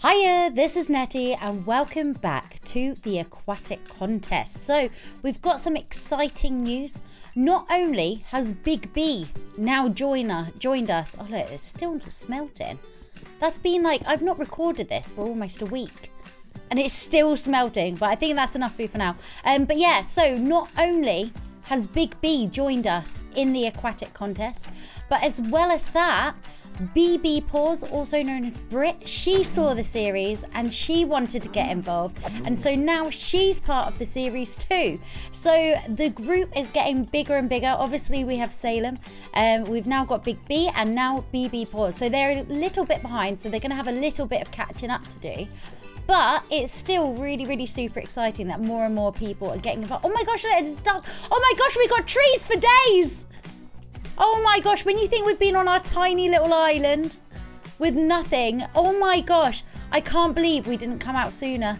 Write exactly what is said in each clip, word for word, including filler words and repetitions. Hiya, this is Nettie and welcome back to the Aquatic Contest. So we've got some exciting news. Not only has Big B now joiner, joined us, oh look, it's still smelting. That's been like, I've not recorded this for almost a week and it's still smelting, but I think that's enough for you for now. Um, but yeah, so not only has Big B joined us in the Aquatic Contest, but as well as that, B B Paws, also known as Brit, she saw the series and she wanted to get involved, and so now she's part of the series too. So the group is getting bigger and bigger. Obviously we have Salem, um, we've now got Big B and now B B Paws. So they're a little bit behind, so they're going to have a little bit of catching up to do. But it's still really, really super exciting that more and more people are getting involved. Oh my gosh, look, it's dark. Oh my gosh, we got trees for days. Oh my gosh, when you think we've been on our tiny little island with nothing. Oh my gosh, I can't believe we didn't come out sooner.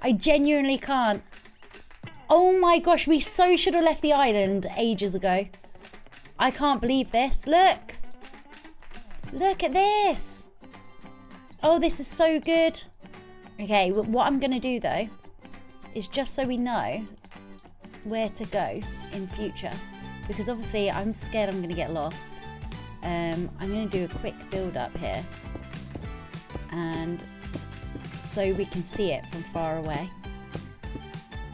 I genuinely can't. Oh my gosh, we so should have left the island ages ago. I can't believe this. Look. Look at this. Oh, this is so good. Okay, what I'm going to do though is just so we know where to go in future. Because obviously I'm scared I'm going to get lost. Um, I'm going to do a quick build up here. And so we can see it from far away.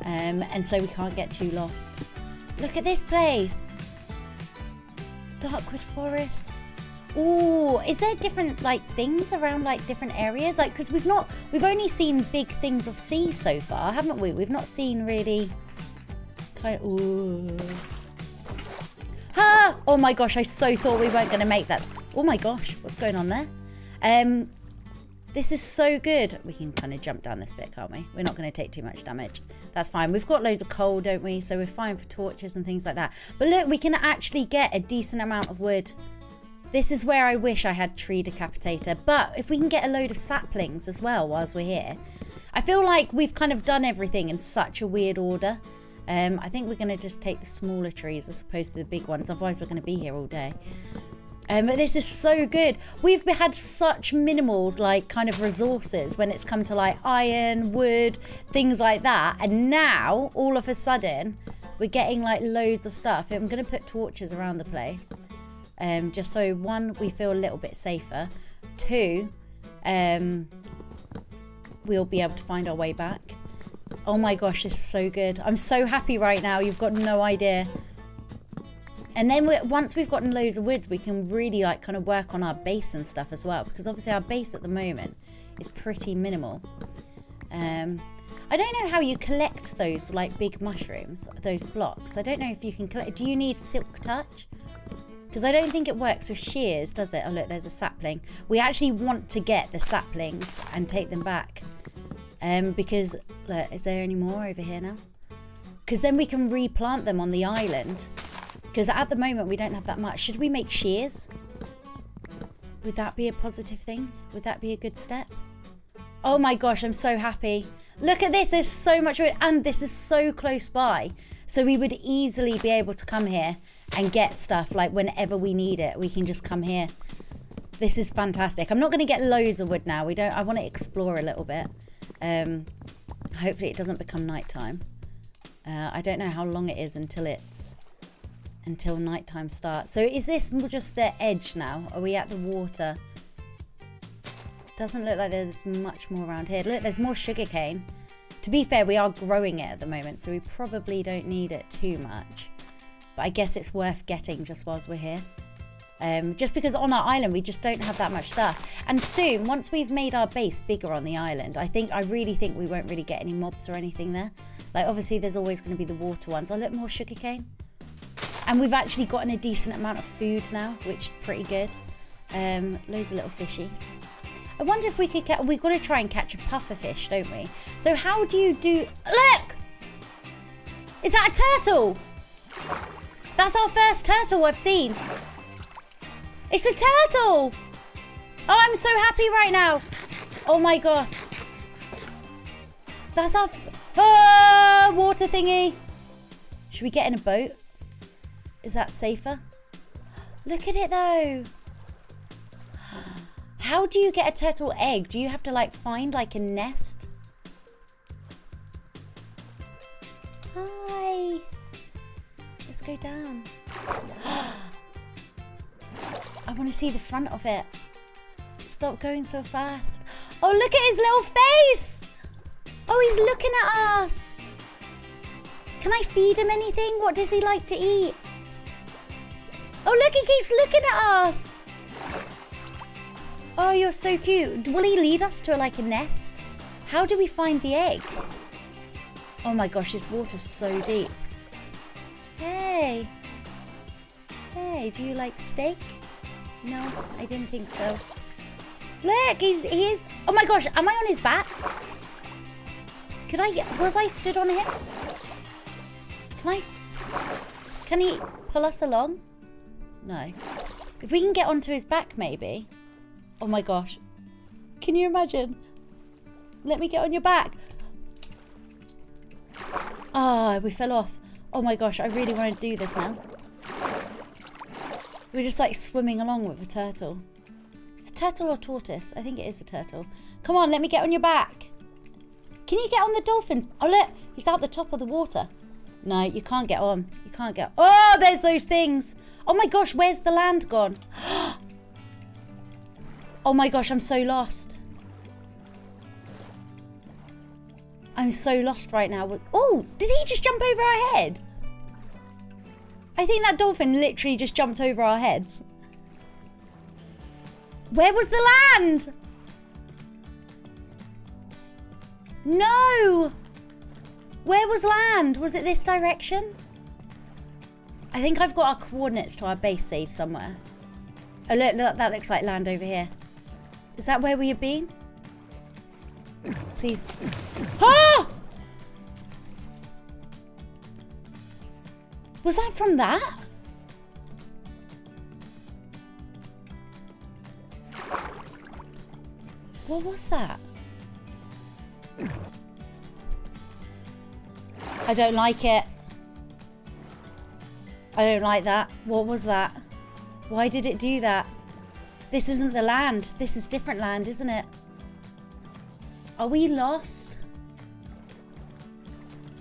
Um, and so we can't get too lost. Look at this place. Darkwood Forest. Ooh, is there different like things around like different areas? Like, because we've not, we've only seen big things of sea so far, haven't we? We've not seen really kind of, ooh. Ah! Oh my gosh, I so thought we weren't going to make that. Oh my gosh, what's going on there? Um, this is so good. We can kind of jump down this bit, can't we? We're not going to take too much damage. That's fine. We've got loads of coal, don't we? So we're fine for torches and things like that. But look, we can actually get a decent amount of wood. This is where I wish I had tree decapitator. But if we can get a load of saplings as well whilst we're here. I feel like we've kind of done everything in such a weird order. Um, I think we're going to just take the smaller trees as opposed to the big ones, otherwise we're going to be here all day. Um, but this is so good. We've had such minimal, like, kind of resources when it's come to, like, iron, wood, things like that. And now, all of a sudden, we're getting, like, loads of stuff. I'm going to put torches around the place. Um, just so, one, we feel a little bit safer. Two, um, we'll be able to find our way back. Oh my gosh, this is so good. I'm so happy right now. You've got no idea. And then we're, once we've gotten loads of woods, we can really like kind of work on our base and stuff as well. Because obviously our base at the moment is pretty minimal. Um, I don't know how you collect those like big mushrooms, those blocks. I don't know if you can collect. Do you need silk touch? Because I don't think it works with shears, does it? Oh look, there's a sapling. We actually want to get the saplings and take them back. Um, because, look, is there any more over here now? Because then we can replant them on the island. Because at the moment, we don't have that much. Should we make shears? Would that be a positive thing? Would that be a good step? Oh my gosh, I'm so happy. Look at this, there's so much wood, and this is so close by. So we would easily be able to come here and get stuff, like whenever we need it, we can just come here. This is fantastic. I'm not going to get loads of wood now. We don't. I want to explore a little bit. Um, hopefully it doesn't become nighttime. Uh, I don't know how long it is until it's until nighttime starts. So is this just the edge now? Are we at the water? Doesn't look like there's much more around here. Look, there's more sugarcane. To be fair, we are growing it at the moment, so we probably don't need it too much. But I guess it's worth getting just whilst we're here. Um, just because on our island we just don't have that much stuff, and soon once we've made our base bigger on the island, I think I really think we won't really get any mobs or anything there. Like obviously there's always going to be the water ones. I look more sugarcane, and we've actually gotten a decent amount of food now, which is pretty good. Um, loads of little fishies. I wonder if we could get. We've got to try and catch a puffer fish, don't we? So how do you do? Look, is that a turtle? That's our first turtle I've seen. It's a turtle! Oh, I'm so happy right now. Oh my gosh. That's our oh, water thingy. Should we get in a boat? Is that safer? Look at it though. How do you get a turtle egg? Do you have to like find like a nest? Hi. Let's go down. I want to see the front of it. Stop going so fast. Oh, look at his little face. Oh, he's looking at us. Can I feed him anything? What does he like to eat? Oh, look, he keeps looking at us. Oh, you're so cute. Will he lead us to like a nest? How do we find the egg? Oh my gosh, this water's so deep. Hey. Hey, do you like steak? No, I didn't think so. Look, he's, he is... Oh my gosh, am I on his back? Could I... Was I stood on him? Can I... Can he pull us along? No. If we can get onto his back, maybe. Oh my gosh. Can you imagine? Let me get on your back. Ah, oh, we fell off. Oh my gosh, I really want to do this now. We're just like swimming along with a turtle. It's a turtle or tortoise. I think it is a turtle. Come on, let me get on your back. Can you get on the dolphins? Oh look, he's out the top of the water. No, you can't get on. You can't get on. Oh, there's those things. Oh my gosh, where's the land gone? Oh my gosh, I'm so lost. I'm so lost right now. Oh, did he just jump over our head? I think that dolphin literally just jumped over our heads. Where was the land? No! Where was land? Was it this direction? I think I've got our coordinates to our base saved somewhere. Oh look, that, that looks like land over here. Is that where we had been? Please. Oh! Was that from that? What was that? I don't like it. I don't like that. What was that? Why did it do that? This isn't the land. This is different land, isn't it? Are we lost?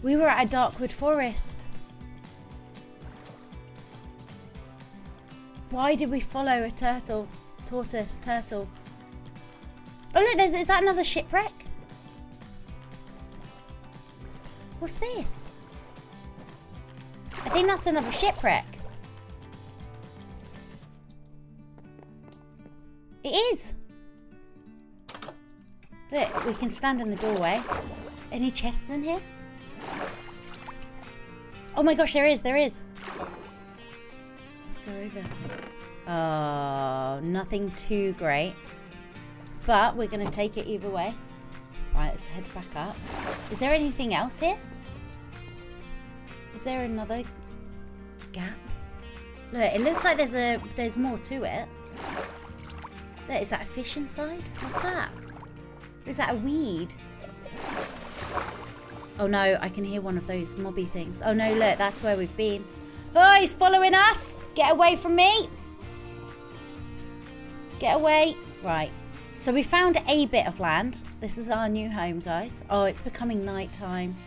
We were at a darkwood forest. Why did we follow a turtle? Tortoise, turtle. Oh look, there's, is that another shipwreck? What's this? I think that's another shipwreck. It is. Look, we can stand in the doorway. Any chests in here? Oh my gosh, there is, there is. Let's go over. Oh, nothing too great. But we're going to take it either way. Right, let's head back up. Is there anything else here? Is there another gap? Look, it looks like there's a there's more to it. Look, is that a fish inside? What's that? Is that a weed? Oh no, I can hear one of those mobby things. Oh no, look, that's where we've been. Oh, he's following us! Get away from me! Get away! Right. So we found a bit of land. This is our new home, guys. Oh, it's becoming nighttime.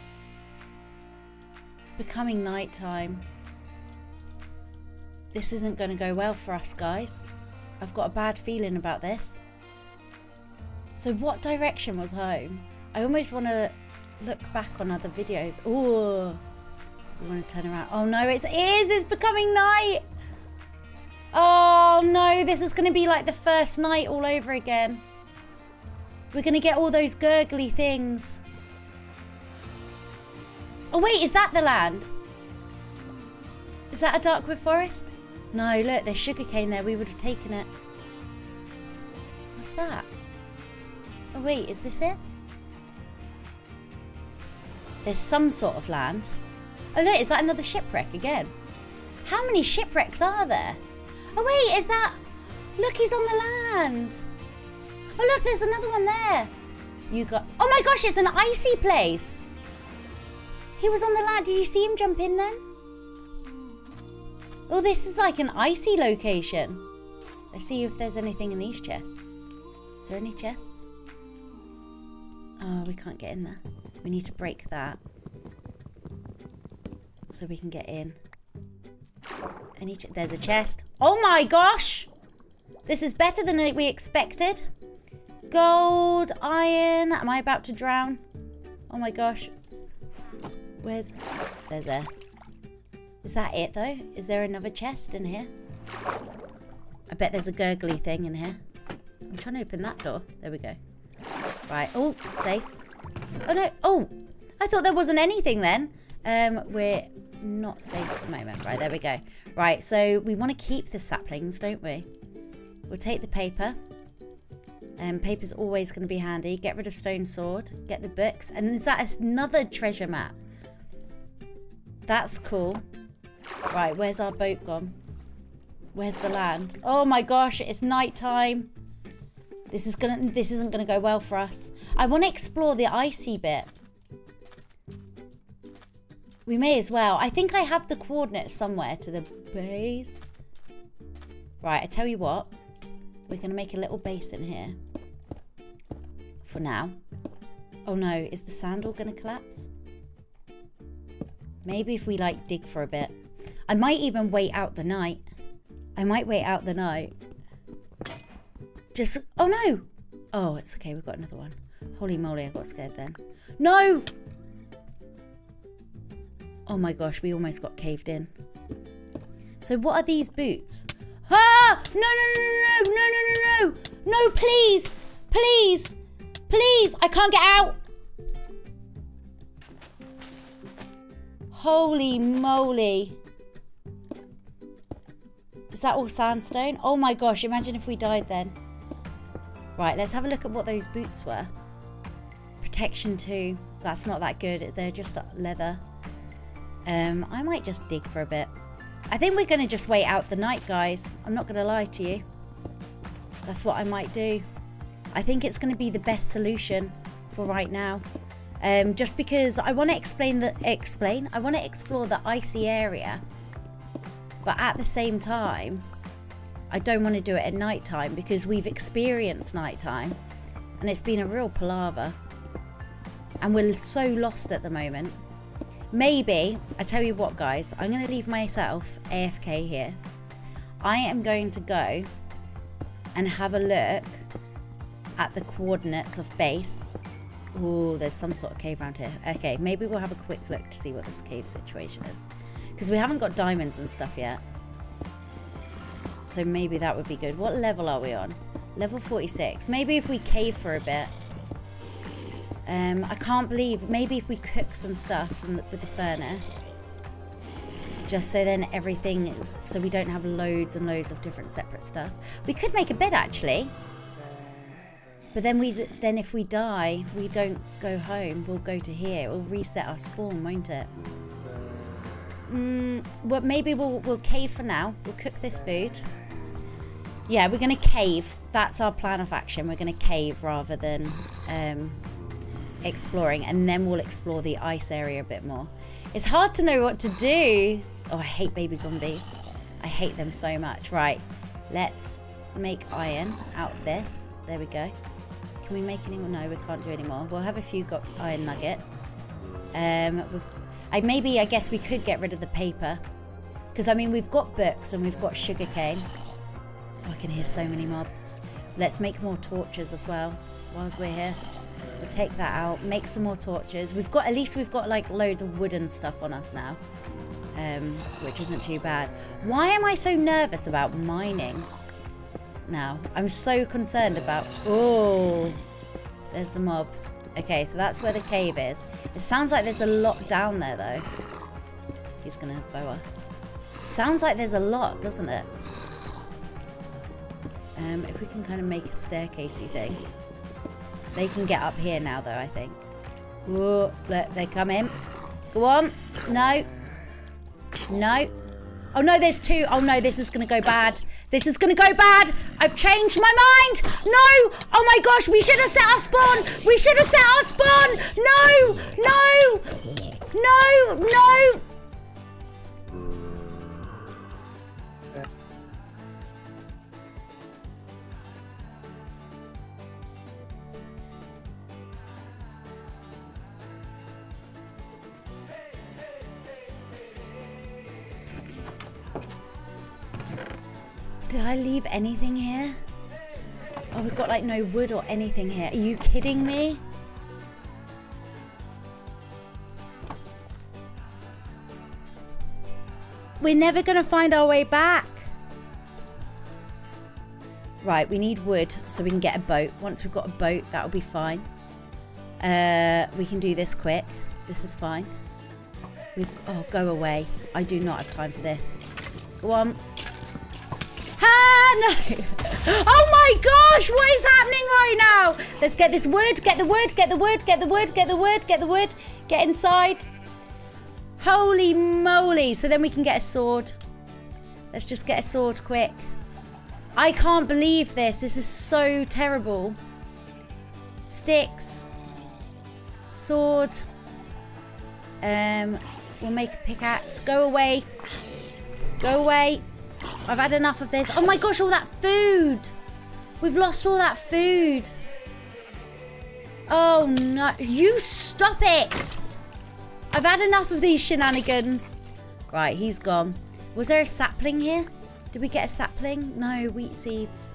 It's becoming nighttime. This isn't going to go well for us, guys. I've got a bad feeling about this. So what direction was home? I almost want to look back on other videos. Oh, we want to turn around. Oh no, it is! It's becoming night! Oh no, this is going to be like the first night all over again. We're going to get all those gurgly things. Oh wait, is that the land? Is that a darkwood forest? No, look, there's sugarcane there. We would have taken it. What's that? Oh wait, is this it? There's some sort of land. Oh look, is that another shipwreck again? How many shipwrecks are there? Oh wait, is that... Look, he's on the land. Oh look, there's another one there. You got... Oh my gosh, it's an icy place. He was on the land. Did you see him jump in then? Oh, this is like an icy location. Let's see if there's anything in these chests. Is there any chests? Oh, we can't get in there. We need to break that so we can get in. Any ch- There's a chest. Oh my gosh! This is better than we expected. Gold, iron. Am I about to drown? Oh my gosh. Where's... There's a... Is that it though? Is there another chest in here? I bet there's a gurgly thing in here. I'm trying to open that door. There we go. Right. Oh, safe. Oh no. Oh, I thought there wasn't anything then. Um, we're not safe at the moment. Right, there we go. Right, so we want to keep the saplings, don't we? We'll take the paper. Um, paper's always going to be handy. Get rid of stone sword. Get the books. And is that another treasure map? That's cool. Right, where's our boat gone? Where's the land? Oh my gosh, it's night time. This is gonna. This isn't gonna go well for us. I want to explore the icy bit. We may as well. I think I have the coordinates somewhere to the base. Right, I tell you what. We're gonna make a little base in here. For now. Oh no, is the sand all gonna collapse? Maybe if we like dig for a bit. I might even wait out the night. I might wait out the night. Just, oh no. Oh, it's okay, we've got another one. Holy moly, I got scared then. No! Oh my gosh, we almost got caved in. So what are these boots? Ah! No, no, no, no, no, no, no, no, no! No, please! Please! Please! I can't get out! Holy moly. Is that all sandstone? Oh my gosh, imagine if we died then. Right, let's have a look at what those boots were. Protection two. That's not that good. They're just leather. Um, I might just dig for a bit. I think we're going to just wait out the night, guys. I'm not going to lie to you. That's what I might do. I think it's going to be the best solution for right now. Um, just because I want to explain the explain. I want to explore the icy area. But at the same time, I don't want to do it at night time because we've experienced night time and it's been a real palaver. And we're so lost at the moment. Maybe, I tell you what guys, I'm going to leave myself A F K here. I am going to go and have a look at the coordinates of base. Oh, there's some sort of cave around here. Okay, maybe we'll have a quick look to see what this cave situation is. Because we haven't got diamonds and stuff yet. So maybe that would be good. What level are we on? Level forty-six. Maybe if we cave for a bit. Um, I can't believe... Maybe if we cook some stuff from the, with the furnace. Just so then everything... Is, so we don't have loads and loads of different separate stuff. We could make a bed, actually. But then we then if we die, we don't go home. We'll go to here. We'll reset our spawn, won't it? Mm, well, maybe we'll, we'll cave for now. We'll cook this food. Yeah, we're going to cave. That's our plan of action. We're going to cave rather than um, exploring. And then we'll explore the ice area a bit more. It's hard to know what to do. Oh, I hate baby zombies. I hate them so much. Right, let's make iron out of this. There we go. Can we make any more? No, we can't do any more. We'll have a few got iron nuggets. Um, we've I, maybe, I guess we could get rid of the paper. Because, I mean, we've got books and we've got sugarcane. Oh, I can hear so many mobs. Let's make more torches as well, whilst we're here. We'll take that out, make some more torches. We've got, at least we've got, like, loads of wooden stuff on us now. Um, which isn't too bad. Why am I so nervous about mining now? I'm so concerned about... Oh, there's the mobs. Okay, so that's where the cave is. It sounds like there's a lot down there, though. He's gonna bow us. Sounds like there's a lot, doesn't it? Um, if we can kind of make a staircasey thing. They can get up here now, though, I think. Whoa, look, they come in. Go on. No. No. Oh, no, there's two. Oh, no, this is gonna go bad. This is gonna go bad. I've changed my mind. No. Oh my gosh, we should have set our spawn. We should have set our spawn. No, no, no, no. Did I leave anything here? Oh, we've got like no wood or anything here. Are you kidding me? We're never gonna find our way back. Right, we need wood so we can get a boat. Once we've got a boat, that'll be fine. Uh, we can do this quick. This is fine. We've, oh, go away. I do not have time for this. Go on. Ah, no. Oh my gosh, what is happening right now? Let's get this wood, get the wood, get the wood, get the wood, get the wood, get the wood. Get inside. Holy moly. So then we can get a sword. Let's just get a sword quick. I can't believe this. This is so terrible. Sticks. Sword. Um, we'll make a pickaxe. Go away. Go away. I've had enough of this. Oh my gosh, all that food. We've lost all that food. Oh no. You stop it. I've had enough of these shenanigans. Right, he's gone. Was there a sapling here? Did we get a sapling? No, wheat seeds.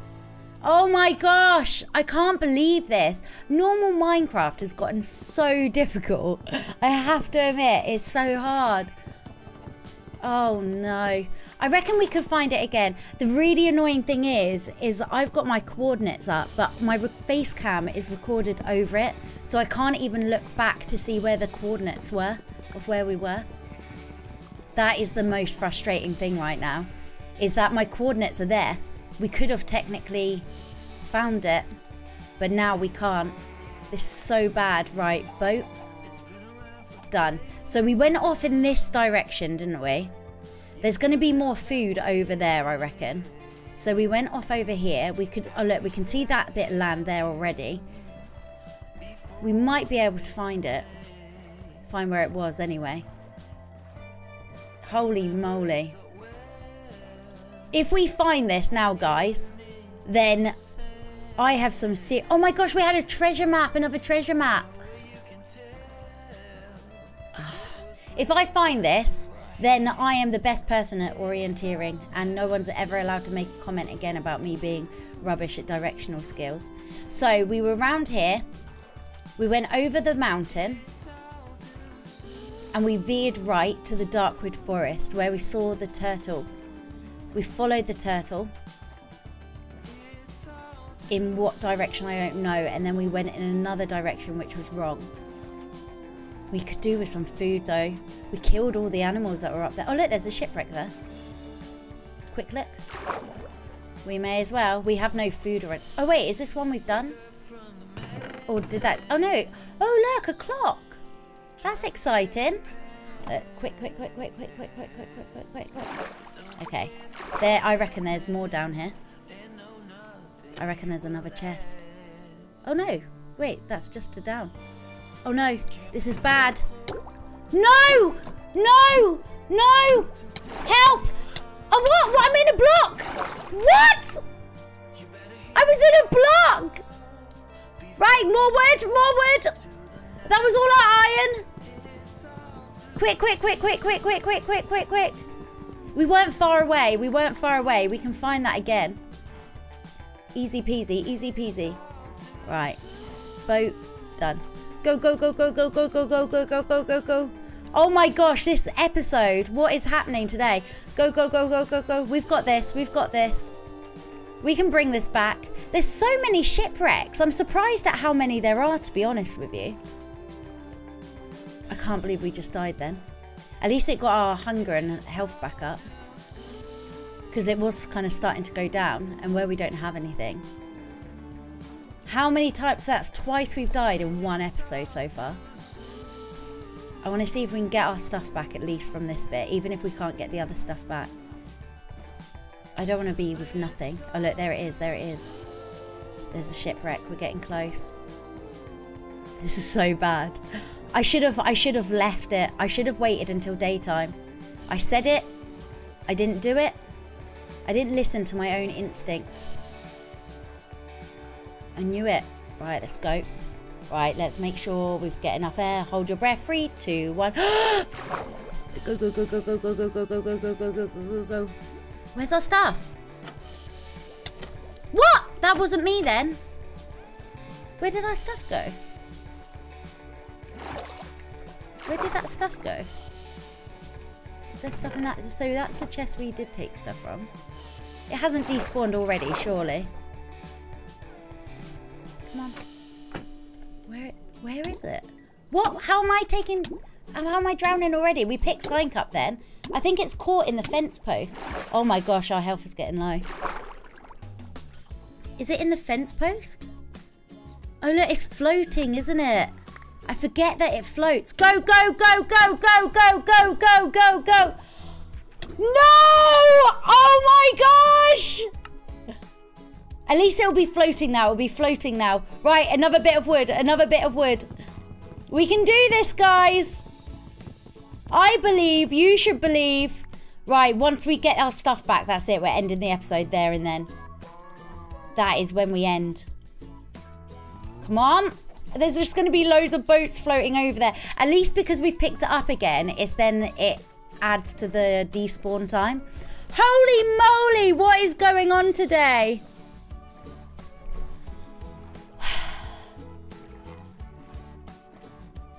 Oh my gosh, I can't believe this. Normal Minecraft has gotten so difficult. I have to admit, it's so hard. Oh no. I reckon we could find it again. The really annoying thing is, is I've got my coordinates up, but my face cam is recorded over it. So I can't even look back to see where the coordinates were of where we were. That is the most frustrating thing right now. Is that my coordinates are there. We could have technically found it, but now we can't. This is so bad. Right, boat. Done. So we went off in this direction, didn't we? There's going to be more food over there, I reckon. So we went off over here. We could, oh look, we can see that bit of land there already. We might be able to find it. Find where it was anyway. Holy moly. If we find this now, guys, then I have some se- Oh my gosh, we had a treasure map, another treasure map. If I find this, then I am the best person at orienteering, and no one's ever allowed to make a comment again about me being rubbish at directional skills. So we were around here, we went over the mountain, and we veered right to the Darkwood Forest where we saw the turtle. We followed the turtle in what direction I don't know, and then we went in another direction which was wrong. We could do with some food though. We killed all the animals that were up there. Oh look, there's a shipwreck there. Quick look. We may as well. We have no food or oh wait, is this one we've done? Or did that? Oh no. Oh look, a clock. That's exciting. Look, quick, quick, quick, quick, quick, quick, quick, quick, quick, quick, quick. Okay, there. I reckon there's more down here. I reckon there's another chest. Oh no, wait, that's just a down. Oh no, this is bad. No, no, no! Help! Oh what? What? I'm in a block. What? I was in a block. Right, more wood, more wood. That was all our iron. Quick, quick, quick, quick, quick, quick, quick, quick, quick, quick. We weren't far away. We weren't far away. We can find that again. Easy peasy. Easy peasy. Right. Boat. Done. Go, go, go, go, go, go, go, go, go, go, go, go, go. Oh my gosh, this episode. What is happening today? Go, go, go, go, go, go. We've got this. We've got this. We can bring this back. There's so many shipwrecks. I'm surprised at how many there are, to be honest with you. I can't believe we just died then. At least it got our hunger and health back up. Because it was kind of starting to go down, and where we don't have anything. How many types? That's twice we've died in one episode so far. I want to see if we can get our stuff back at least from this bit, even if we can't get the other stuff back. I don't want to be with nothing. Oh look, there it is, there it is. There's a shipwreck, we're getting close. This is so bad. I should have I should have left it. I should have waited until daytime. I said it. I didn't do it. I didn't listen to my own instinct. I knew it. Right, let's go. Right, let's make sure we've got enough air. Hold your breath. Three, two, one. Go, go, go, go, go, go, go, go, go, go, go, go, go, go, go, go. Where's our stuff? That wasn't me then. Where did our stuff go? Where did that stuff go? Is there stuff in that? So that's the chest we did take stuff from. It hasn't despawned already, surely. Come on. Where, where is it? What? How am I taking... How am I drowning already? We picked Psynk up then. I think it's caught in the fence post. Oh my gosh, our health is getting low. Is it in the fence post? Oh look, it's floating, isn't it? I forget that it floats. Go, go, go, go, go, go, go, go, go, go. No! Oh my gosh! At least it'll be floating now. It'll be floating now. Right, another bit of wood. Another bit of wood. We can do this, guys. I believe. You should believe. Right, once we get our stuff back, that's it. We're ending the episode there and then. That is when we end. Come on. There's just going to be loads of boats floating over there. At least because we've picked it up again, it's then it adds to the despawn time. Holy moly, what is going on today?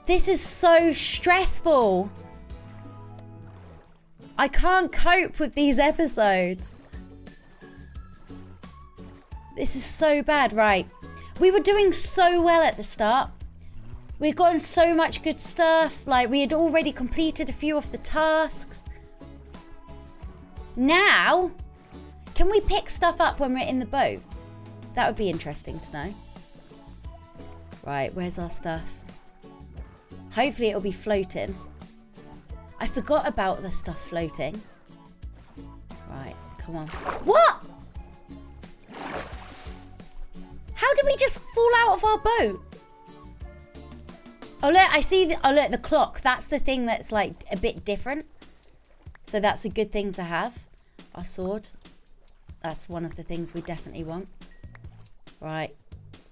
This is so stressful. I can't cope with these episodes. This is so bad, right? We were doing so well at the start. We'd gotten so much good stuff. Like, we had already completed a few of the tasks. Now, can we pick stuff up when we're in the boat? That would be interesting to know. Right, where's our stuff? Hopefully it'll be floating. I forgot about the stuff floating. Right, come on. What? How did we just fall out of our boat? Oh look, I see the, oh look, the clock. That's the thing that's like a bit different. So that's a good thing to have. Our sword. That's one of the things we definitely want. Right,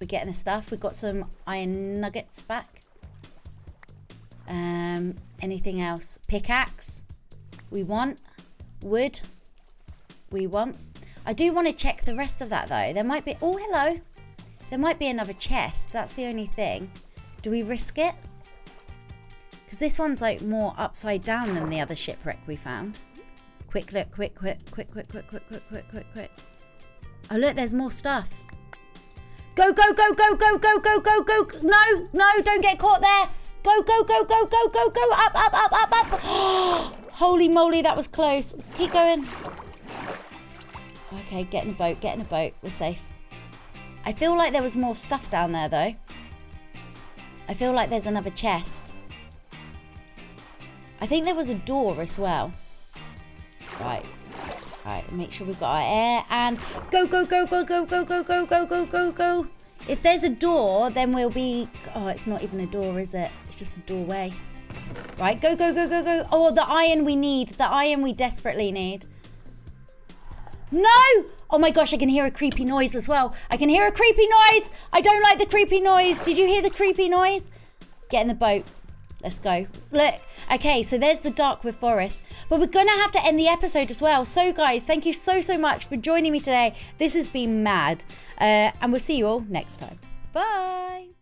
we're getting the stuff. We've got some iron nuggets back. Um, anything else? Pickaxe. We want wood. We want. I do want to check the rest of that though. There might be. Oh, hello. There might be another chest. That's the only thing. Do we risk it? Because this one's like more upside down than the other shipwreck we found. Quick look! Quick! Quick! Quick! Quick! Quick! Quick! Quick! Quick! Quick! Quick! Oh look! There's more stuff. Go! Go! Go! Go! Go! Go! Go! Go! Go! No! No! Don't get caught there. Go, go, go, go, go, go, go, up, up, up, up, up. Holy moly, that was close. Keep going. Okay, get in a boat, get in a boat. We're safe. I feel like there was more stuff down there, though. I feel like there's another chest. I think there was a door as well. Right. Right, make sure we've got our air and go, go, go, go, go, go, go, go, go, go, go, go. If there's a door, then we'll be... Oh, it's not even a door, is it? It's just a doorway. Right, go, go, go, go, go. Oh, the iron we need. The iron we desperately need. No! Oh my gosh, I can hear a creepy noise as well. I can hear a creepy noise. I don't like the creepy noise. Did you hear the creepy noise? Get in the boat. Let's go. Look. Okay, so there's the Darkwood Forest. But we're going to have to end the episode as well. So, guys, thank you so, so much for joining me today. This has been mad. Uh, and we'll see you all next time. Bye.